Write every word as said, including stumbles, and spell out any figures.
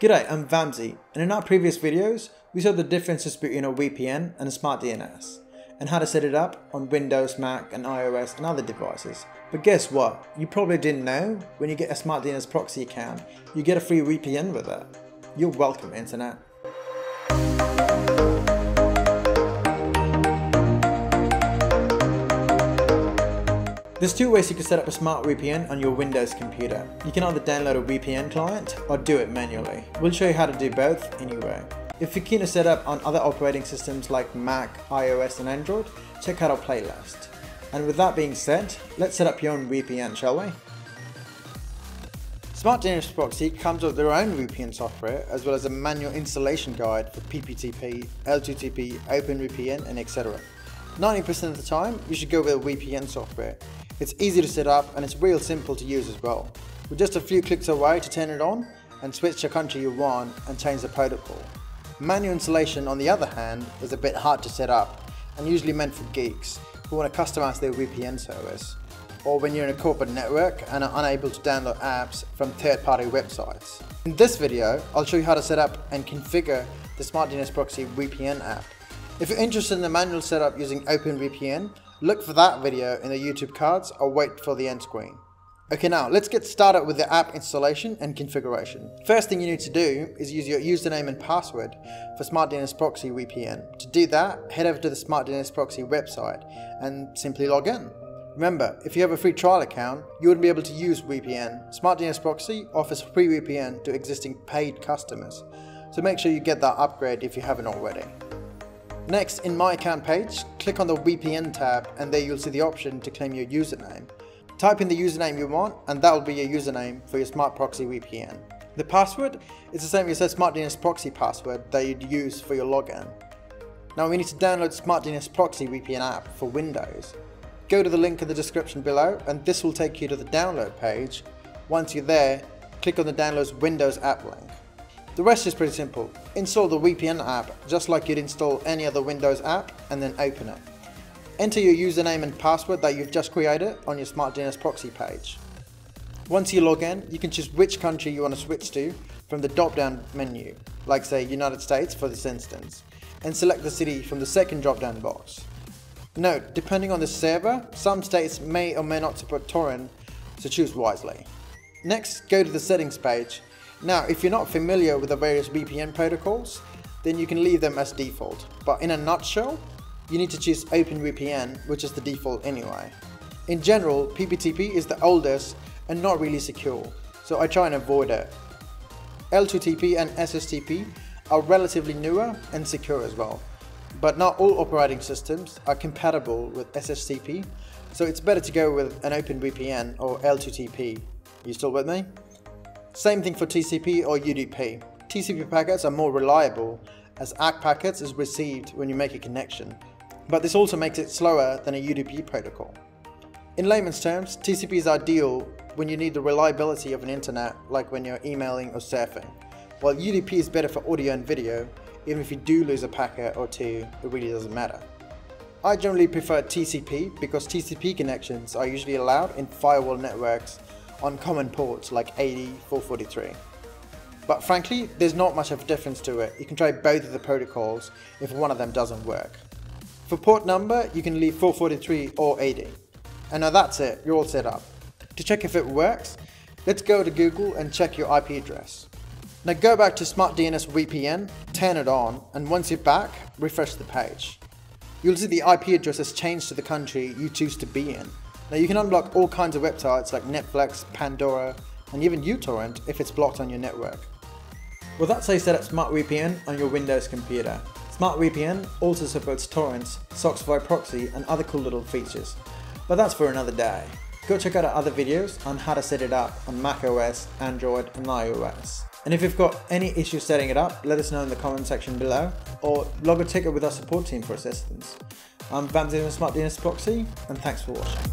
G'day, I'm Vamsi, and in our previous videos, we saw the differences between a V P N and a Smart D N S, and how to set it up on Windows, Mac, and iOS and other devices. But guess what? You probably didn't know, when you get a Smart D N S Proxy account, you get a free V P N with it. You're welcome, Internet. There's two ways you can set up a Smart V P N on your Windows computer. You can either download a V P N client or do it manually. We'll show you how to do both anyway. If you're keen to set up on other operating systems like Mac, iOS and Android, check out our playlist. And with that being said, let's set up your own V P N, shall we? Smart D N S Proxy comes with their own V P N software as well as a manual installation guide for P P T P, L two T P, OpenVPN and et cetera. ninety percent of the time, you should go with a V P N software. It's easy to set up and it's real simple to use as well. We're just a few clicks away to turn it on and switch the country you want and change the protocol. Manual installation, on the other hand, is a bit hard to set up and usually meant for geeks who want to customize their V P N service, or when you're in a corporate network and are unable to download apps from third-party websites. In this video, I'll show you how to set up and configure the Smart D N S Proxy V P N app. If you're interested in the manual setup using OpenVPN, look for that video in the YouTube cards or wait for the end screen. Okay, now let's get started with the app installation and configuration. First thing you need to do is use your username and password for Smart D N S Proxy V P N. To do that, head over to the Smart D N S Proxy website and simply log in. Remember, if you have a free trial account, you wouldn't be able to use V P N. Smart D N S Proxy offers free V P N to existing paid customers, so make sure you get that upgrade if you haven't already. Next, in My Account page, click on the V P N tab and there you'll see the option to claim your username. Type in the username you want and that will be your username for your Smart Proxy V P N. The password is the same as the Smart D N S Proxy password that you'd use for your login. Now we need to download Smart D N S Proxy V P N app for Windows. Go to the link in the description below and this will take you to the download page. Once you're there, click on the Downloads Windows app link. The rest is pretty simple. Install the V P N app just like you'd install any other Windows app and then open it. Enter your username and password that you've just created on your Smart D N S Proxy page. Once you log in, you can choose which country you want to switch to from the drop-down menu, like say United States for this instance, and select the city from the second drop-down box. Note, depending on the server, some states may or may not support torrent, so choose wisely. Next, go to the settings page. Now, if you're not familiar with the various V P N protocols, then you can leave them as default. But in a nutshell, you need to choose OpenVPN, which is the default anyway. In general, P P T P is the oldest and not really secure, so I try and avoid it. L two T P and S S T P are relatively newer and secure as well, but not all operating systems are compatible with S S T P, so it's better to go with an OpenVPN or L two T P. You still with me? Same thing for T C P or U D P. T C P packets are more reliable as A C K packets is received when you make a connection, but this also makes it slower than a U D P protocol. In layman's terms, T C P is ideal when you need the reliability of an internet, like when you're emailing or surfing, while U D P is better for audio and video. Even if you do lose a packet or two, it really doesn't matter. I generally prefer T C P because T C P connections are usually allowed in firewall networks on common ports like eighty, four forty-three. But frankly, there's not much of a difference to it. You can try both of the protocols if one of them doesn't work. For port number, you can leave four forty-three or eighty. And now that's it, you're all set up. To check if it works, let's go to Google and check your I P address. Now go back to Smart D N S V P N, turn it on, and once you're back, refresh the page. You'll see the I P address has changed to the country you choose to be in. Now you can unblock all kinds of websites like Netflix, Pandora, and even uTorrent if it's blocked on your network. Well, that's how you set up Smart V P N on your Windows computer. Smart V P N also supports torrents, Socksify Proxy, and other cool little features. But that's for another day. Go check out our other videos on how to set it up on macOS, Android, and iOS. And if you've got any issues setting it up, let us know in the comment section below, or log a ticket with our support team for assistance. I'm Vamsi with Smart D N S Proxy, and thanks for watching.